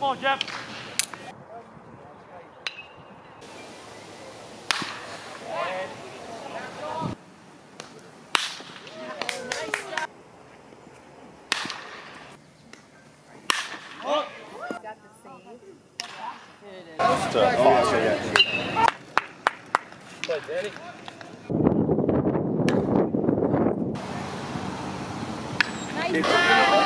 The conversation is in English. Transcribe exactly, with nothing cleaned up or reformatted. Come on, Jeff. Nice.